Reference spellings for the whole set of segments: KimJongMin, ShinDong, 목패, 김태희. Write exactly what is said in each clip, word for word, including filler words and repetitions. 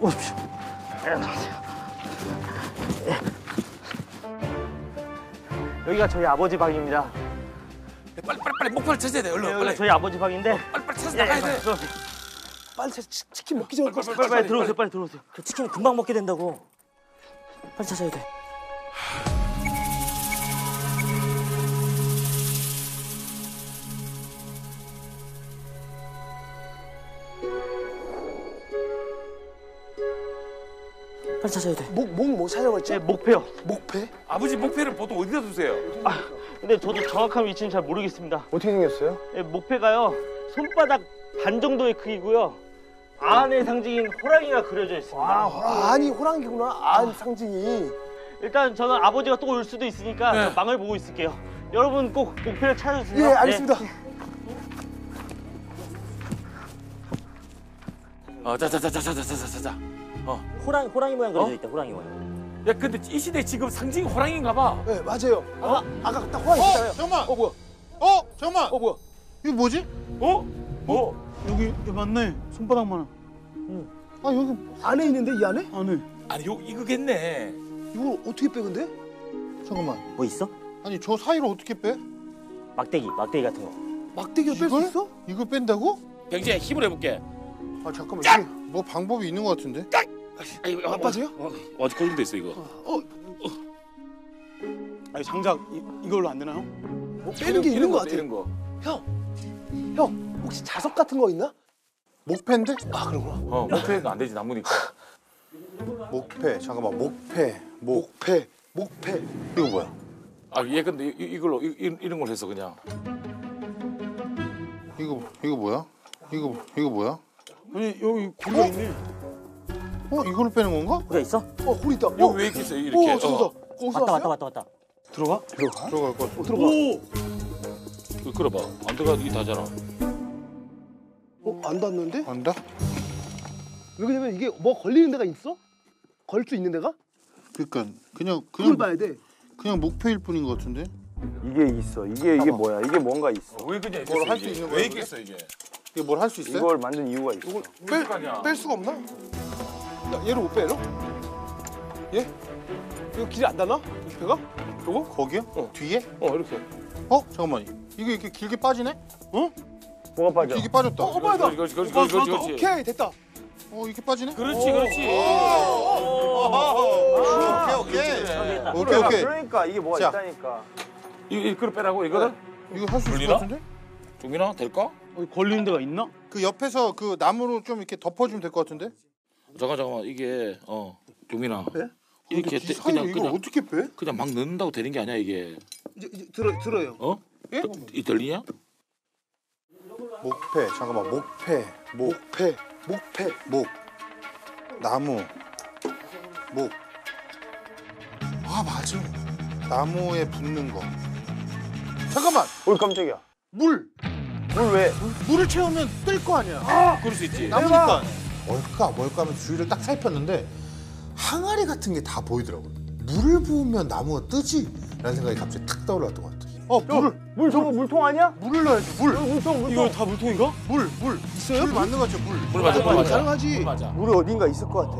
오십시오. 여기가 저희 아버지 방입니다. 빨리 빨리 빨리 목표를 찾아야 돼. 얼른. 네, 빨리. 저희 아버지 방인데. 어, 빨리 빨리 찾아야 예, 돼. 빨리. 빨리 치킨 먹기 전에. 빨리 빨리, 빨리, 빨리, 빨리 들어오세요. 빨리 들어오세요. 그 치킨 금방 먹게 된다고. 빨리 찾아야 돼. 빨리 찾아야 돼. 목, 목 뭐 찾아고 했죠? 네, 목패요. 목패? 아버지 목패를 보통 어디다 두세요? 아, 근데 저도 정확한 위치는 잘 모르겠습니다. 어떻게 생겼어요? 네, 목패가요. 손바닥 반 정도의 크기고요. 안의 상징인 호랑이가 그려져 있습니다. 아, 호랑이. 안이 호랑이구나. 안 상징이. 일단 저는 아버지가 또 올 수도 있으니까 네. 망을 보고 있을게요. 여러분 꼭 목패를 찾아주세요. 예, 알겠습니다. 네. 어, 자자자자자자자자자. 어. 호랑이, 호랑이 모양 그려져 있다, 어? 호랑이 모양. 야, 근데 이 시대 지금 상징이 호랑이인가 봐. 네, 맞아요. 어? 아까 아까 딱 호랑이 있잖아요. 어, 잠깐만. 어, 뭐야? 어, 잠깐만. 어, 뭐야? 이거 뭐지? 어? 뭐? 어? 여기, 여기 맞네. 손바닥만한. 응. 아, 여기 안에 있는데, 이 안에? 안에. 아니, 요, 이거겠네. 이걸 어떻게 빼, 근데? 잠깐만. 뭐 있어? 아니, 저 사이로 어떻게 빼? 막대기, 막대기 같은 거. 막대기로 뺄 수 있어? 이걸 뺀다고? 병재, 힘을 해볼게. 아, 잠깐만. 짝! 이게 뭐 방법이 있는 것 같은데? 짝! 아, 이거 안 빠져요? 어, 어, 아직 걸린 데 있어, 이거. 어, 어. 아니, 장작 이, 이걸로 안 되나요? 뭐 빼는 게 있는 거 같아. 거. 형, 형, 혹시 자석 같은 거 있나? 목패인데? 아, 그런구나. 어, 목패는 안 되지, 나무니까. 목패, 잠깐만, 목패, 목패, 목패. 이거 뭐야? 아, 얘 근데 이, 이걸로, 이, 이런 걸 해서 그냥. 이거, 이거 뭐야? 이거, 이거 뭐야? 아니, 여기 고리가 어? 있네. 어? 이걸로 빼는 건가? 고리가 있어? 어, 고리 있다. 여기 어. 왜 이렇게 있어, 이렇게? 어, 저기서. 왔다, 왔다, 왔다, 왔다, 왔다. 들어가? 들어가? 들어갈 거야. 어, 들어가. 오! 끌어봐. 안 들어가도 이게 다잖아. 어? 안 닿는데? 안 닿? 왜냐면 이게 뭐 걸리는 데가 있어? 걸 수 있는 데가? 그러니까 그냥... 그냥 그걸 봐야 돼. 그냥 목표일 뿐인 것 같은데? 이게 있어. 이게, 이게 뭐야? 이게 뭔가 있어. 어, 왜 그냥 뭘 할 수 있는 거야? 왜 있겠어, 이게? 이게 뭘 할 수 있어요? 이걸 만든 이유가 있어. 이걸 뺄, 뺄 수가 없나? 야, 얘를 못 빼, 얘로? 얘? 이거 길이 안 닿나? 목패가? 이거? 거기요? 어. 뒤에? 어, 이렇게. 어? 잠깐만. 이게 이렇게 길게 빠지네? 어? 뭐가 빠져? 길게 빠졌다. 어, 빠졌다. 그렇지, 그렇지, 그렇지, 그렇지, 그렇지. 오케이, 됐다. 어, 이렇게 빠지네? 그렇지, 그렇지. 오케이, 오케이. 오케이, 오케이. 그러니까 이게 뭐가 자. 있다니까. 이거 이끌어 빼라고, 이거를? 이거 할 수 있을 것 같은데? 종민아, 될까? 걸리는 데가 있나? 그 옆에서 그 나무로 좀 이렇게 덮어주면 될 것 같은데? 잠깐 잠깐만 이게 어 종민아 네? 이렇게 떼, 그냥 이걸 그냥 어떻게 빼? 그냥 막 넣는다고 되는 게 아니야 이게. 이제, 이제 들어 들어요. 어? 예? 더, 이 들리냐? 목패 잠깐만 목패 목패 목패 목 나무 목 아 맞아 나무에 붙는 거 잠깐만 올 깜짝이야 물 물 왜? 물을 채우면 뜰 거 아니야. 아, 그럴 수 있지. 나무니까. 뭘까 뭘까 하면 주위를 딱 살폈는데 항아리 같은 게 다 보이더라고요. 물을 부으면 나무가 뜨지? 라는 생각이 갑자기 탁 떠올랐던 것 같아요. 어, 물을. 야, 물 저거 물통 아니야? 물을 넣어야지, 물. 야, 물통, 물통. 이거 다 물통인가? 물, 물. 있어요? 물 맞는 거 같죠, 물. 물 맞아, 물 맞아. 가능하지. 물 맞아. 물이 어딘가 있을 것 같아.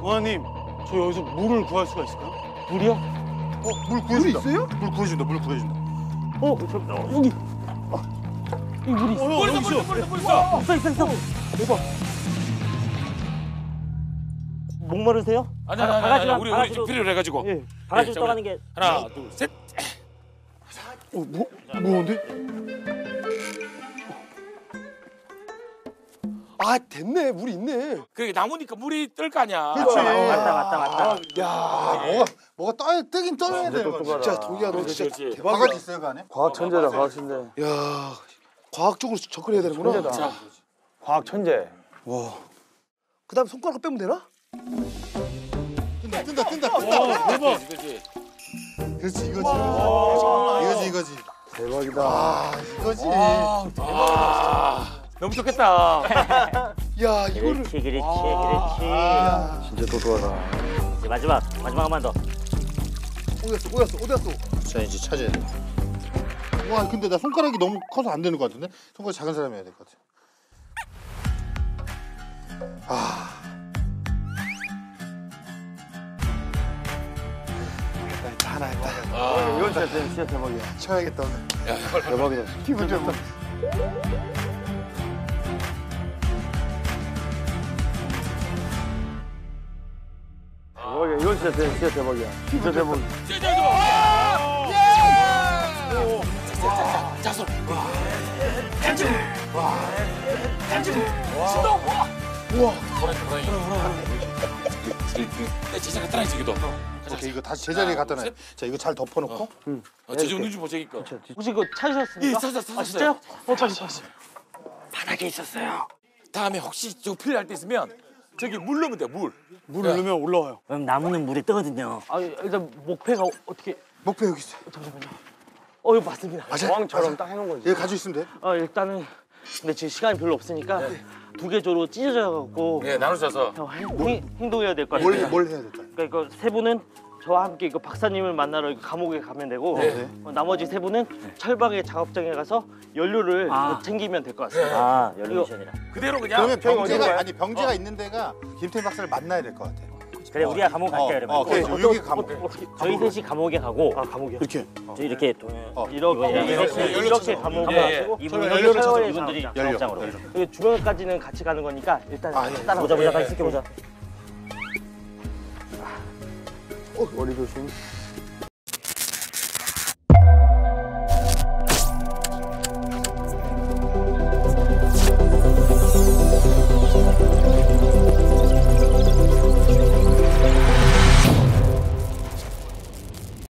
동아님, 저 여기서 물을 구할 수가 있을까요? 물이요? 어, 물 구해준다. 물 있어요? 물 구해준다, 물 구해준다. 어, 어 여기. 이 물이 있어. 물 있어, 물 있어. 있어, 있어, 있어. 대박. 목마르세요? 아니, 아니, 아니, 아니. 우리 우리 필요를 해가지고. 예. 바가지로 떠가는 게. 하나, 둘, 셋. 어, 뭐, 뭐인데? 아, 됐네. 물이 있네. 그게 나무니까 물이 뜰 거 아니야. 그렇지. 맞다, 맞다, 맞다. 야, 뭐가 뭐가 떠야 뜨긴 떠야 돼. 진짜 독이야, 너 진짜 대박. 바가지 있어요, 그 안에? 과학 천재다, 과학 천재. 야. 과학적으로 접근해야 되는구나. 천재다. 자. 과학 천재. 와. 그다음 손가락 빼면 되나? 뜬다, 뜬다, 뜬다, 뜬다. 대박. 이거지. 그렇지, 이거지. 이거지, 이거지. 대박이다. 와, 이거지. 와, 대박이다. 너무 좋겠다. 야, 이거를. 그렇지, 그렇지, 그렇지. 아, 진짜 도도하다. 이제 마지막, 마지막 한번 더. 어디 갔어, 어디 갔어, 어디 갔어? 자, 이제 찾아야 돼. 와 근데 나 손가락이 너무 커서 안 되는 것 같은데? 손가락 작은 사람이 해야 될 것 같아. 아. 하나 했다. 아, 이건 진짜, 진짜 대박이야. 쳐야겠다, 오늘. 야, 대박이다. 기분 좋다. 대박이야, 이건 진짜, 진짜 대박이야. 진짜 대박이야. 진짜 대박이야. 자, 자, 자, 단지! 단지! 신동! 우와! 내 제자가 따라 있기도. 오케이, 이거 다시 제자리에 갖다 놔요. 자, 이거 잘 덮어놓고. 응. 제주 눈 좀 보자니까. 혹시 이거 찾으셨습니까? 예, 찾았어요. 아, 진짜요? 어, 찾았어요. 바닥에 있었어요. 다음에 혹시 저 필요할 때 있으면 저기 물 넣으면 돼요, 물. 물 넣으면 올라와요. 그럼 나무는 물에 뜨거든요. 아, 일단 목패가 어떻게... 목패 여기 있어요. 잠시만요. 어, 이거 맞습니다. 왕처럼 딱 해놓은 거지. 예, 가지고 있으면 돼요? 어, 일단은 근데 지금 시간이 별로 없으니까 네. 두 개 조로 찢어져갖고 네, 나눠져서 행동해야 될 것 같아요. 뭘, 뭘 해야 될까요? 그러니까 이거 세 분은 저와 함께 이거 박사님을 만나러 감옥에 가면 되고 네. 어, 나머지 세 분은 네. 철방의 작업장에 가서 연료를 아. 챙기면 될 것 같습니다. 아, 연료 미션이라. 그대로 그냥 그러면 병제가, 아니, 병제가 어. 있는 데가 김태희 박사를 만나야 될 것 같아요. 그래, 어, 우리가 감옥 갈게요, 여러분. 어, 그래, 여기 감옥. 저희 셋이 감옥에 가고. 아, 감옥이요? 이렇게. 저희 이렇게. 어. 이렇게. 이렇게 감옥에 가시고. 이분은 연료를 찾아서 이분들이 연료장으로. 그리고 주변까지는 같이 가는 거니까 일단 따라보자, 보자. 같이 시켜보자. 어, 머리 조심.